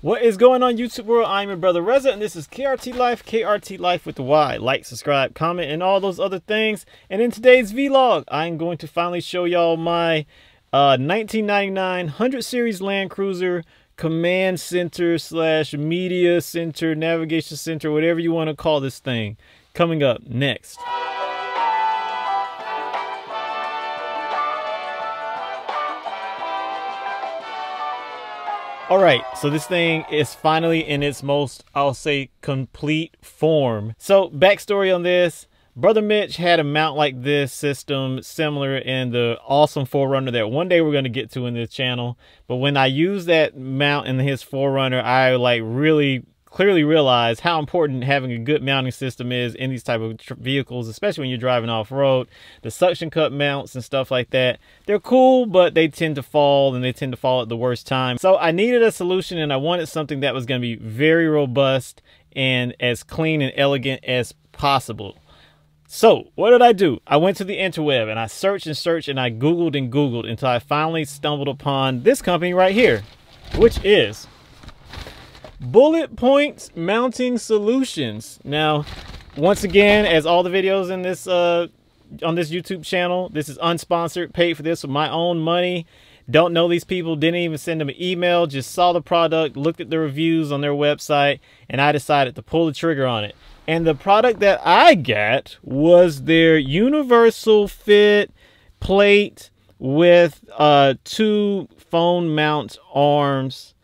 What is going on, YouTube world? I'm your brother Reza, and this is KRT Life, KRT Life with the Y. Like, subscribe, comment, and all those other things. And in today's vlog, I'm going to finally show y'all my 1999 100 Series Land Cruiser Command Center / Media Center, Navigation Center, whatever you want to call this thing. Coming up next. All right, so this thing is finally in its most, I'll say, complete form. So backstory on this, brother Mitch had a mount like this system similar in the awesome 4Runner that one day we're gonna get to in this channel. But when I used that mount in his 4Runner, I like really clearly realized how important having a good mounting system is in these type of vehicles, especially when you're driving off-road. The suction cup mounts and stuff like that, they're cool, but they tend to fall, and they tend to fall at the worst time. So I needed a solution, and I wanted something that was going to be very robust and as clean and elegant as possible. So what did I do? I went to the interweb and I searched and searched and I Googled and Googled until I finally stumbled upon this company right here, which is Bullet Point Mounting Solutions. Now, once again, as all the videos in this on this YouTube channel, this is unsponsored, paid for this with my own money. Don't know these people, didn't even send them an email, just saw the product, looked at the reviews on their website, and I decided to pull the trigger on it. And the product that I got was their universal fit plate with 2 phone mount arms.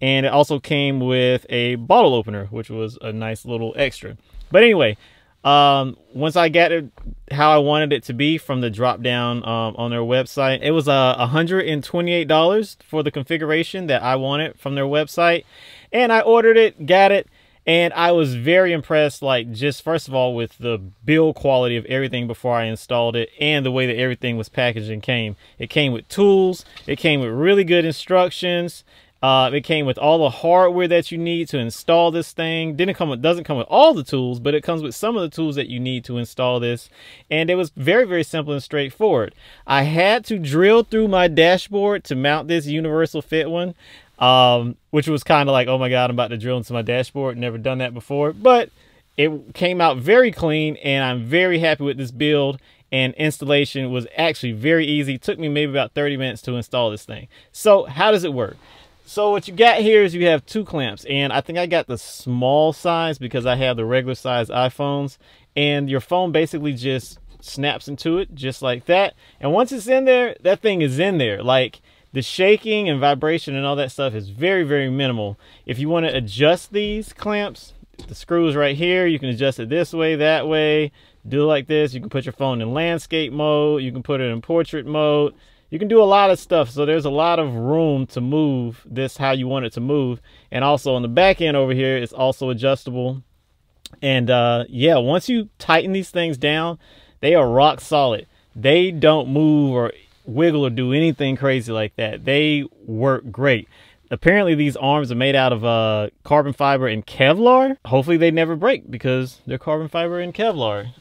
And it also came with a bottle opener, which was a nice little extra. But anyway, once I got it how I wanted it to be from the drop down on their website, it was $128 for the configuration that I wanted from their website. And I ordered it, got it, and I was very impressed, like, just first of all, with the build quality of everything before I installed it and the way that everything was packaged and came. It came with tools, it came with really good instructions. It came with all the hardware that you need to install this thing. Doesn't come with all the tools, but it comes with some of the tools that you need to install this. And it was very, very simple and straightforward. I had to drill through my dashboard to mount this universal fit one, which was kind of like, oh my God, I'm about to drill into my dashboard. Never done that before, but it came out very clean, and I'm very happy with this build. And installation was actually very easy. It took me maybe about 30 minutes to install this thing. So how does it work? So what you got here is you have 2 clamps, and I think I got the small size because I have the regular size iPhones, and your phone basically just snaps into it just like that. And once it's in there, that thing is in there. Like, the shaking and vibration and all that stuff is very, very minimal. If you want to adjust these clamps, the screw is right here. You can adjust it this way, that way, do it like this. You can put your phone in landscape mode. You can put it in portrait mode. You can do a lot of stuff, so there's a lot of room to move this how you want it to move. And also on the back end over here, it's also adjustable. And yeah, once you tighten these things down, they are rock solid. They don't move or wiggle or do anything crazy like that. They work great. Apparently these arms are made out of carbon fiber and Kevlar. Hopefully they never break because they're carbon fiber and Kevlar.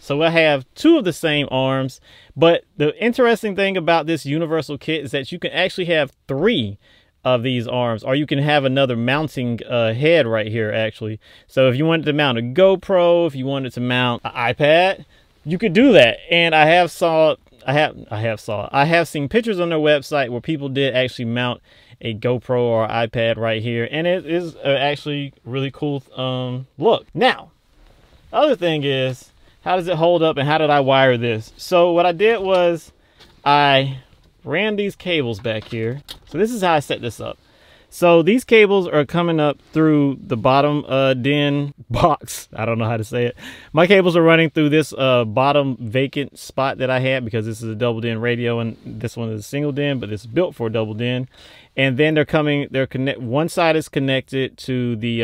So I have 2 of the same arms, but the interesting thing about this universal kit is that you can actually have 3 of these arms, or you can have another mounting head right here actually. So if you wanted to mount a GoPro, if you wanted to mount an iPad, you could do that. And I have seen pictures on their website where people did actually mount a GoPro or iPad right here, and it is actually really cool look. Now, other thing is, how does it hold up and how did I wire this? So what I did was I ran these cables back here. So this is how I set this up. So these cables are coming up through the bottom den box. I don't know how to say it. My cables are running through this bottom vacant spot that I had because this is a double den radio and this one is a single den, but it's built for a double den. And then one side is connected to the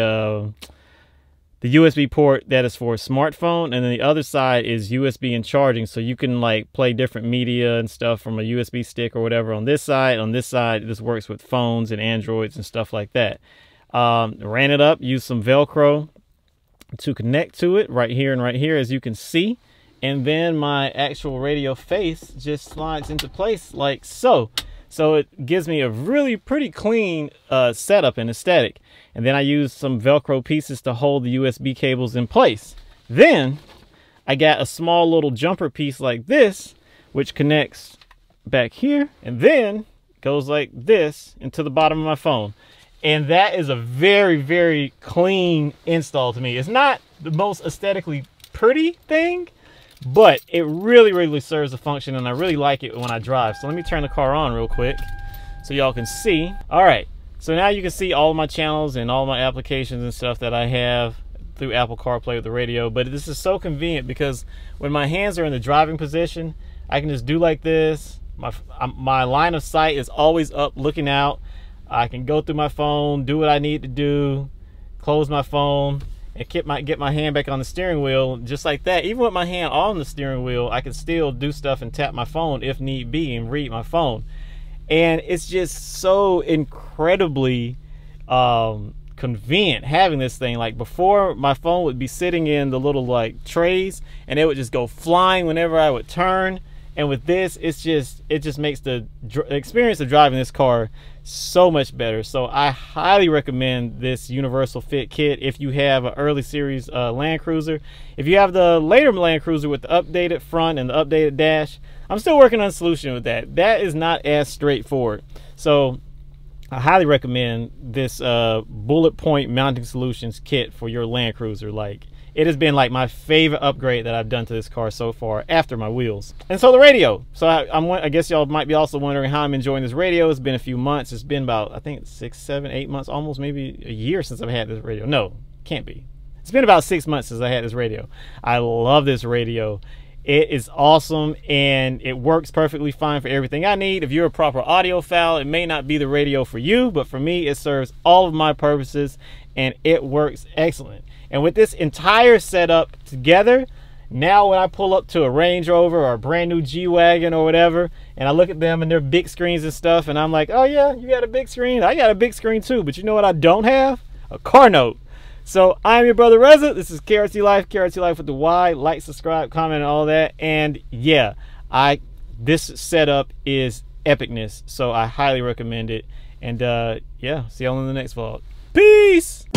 USB port that is for a smartphone, and then the other side is USB and charging, so you can like play different media and stuff from a USB stick or whatever on this side. On this side, this works with phones and Androids and stuff like that. Ran it up, used some Velcro to connect to it right here and right here, as you can see, and then my actual radio face just slides into place like so. So it gives me a really pretty clean setup and aesthetic. And then I use some Velcro pieces to hold the USB cables in place. Then I got a small little jumper piece like this, which connects back here and then goes like this into the bottom of my phone. And that is a very, very clean install to me. It's not the most aesthetically pretty thing, but it really, really serves a function, and I really like it when I drive. So let me turn the car on real quick so y'all can see. All right, so now you can see all my channels and all my applications and stuff that I have through Apple CarPlay with the radio. But this is so convenient because when my hands are in the driving position, I can just do like this. My line of sight is always up looking out. I can go through my phone, do what I need to do, close my phone, and get my hand back on the steering wheel just like that. Even with my hand on the steering wheel, I can still do stuff and tap my phone if need be and read my phone. And it's just so incredibly convenient having this thing. Like before, my phone would be sitting in the little like trays and it would just go flying whenever I would turn. And with this, it just makes the experience of driving this car so much better. So I highly recommend this universal fit kit if you have an early series Land Cruiser. If you have the later Land Cruiser with the updated front and the updated dash, I'm still working on a solution with that. That is not as straightforward. So I highly recommend this Bullet Point Mounting Solutions kit for your Land Cruiser. Like, it has been like my favorite upgrade that I've done to this car so far after my wheels. And so the radio. So I guess y'all might be also wondering how I'm enjoying this radio. It's been a few months. It's been about, I think, 6, 7, 8 months, almost maybe a year since I've had this radio. No, can't be. It's been about 6 months since I had this radio. I love this radio. It is awesome and it works perfectly fine for everything I need. If you're a proper audiophile, it may not be the radio for you, but for me, it serves all of my purposes and it works excellent. And with this entire setup together, now when I pull up to a Range Rover or a brand new G-Wagon or whatever, and I look at them and their big screens and stuff, and I'm like, oh yeah, you got a big screen? I got a big screen too, but you know what I don't have? A car note. So I'm your brother Reza. This is KRT Life, KRT Life with the Y. Like, subscribe, comment, and all that. And yeah, this setup is epicness, so I highly recommend it. And yeah, see y'all in the next vlog. Peace!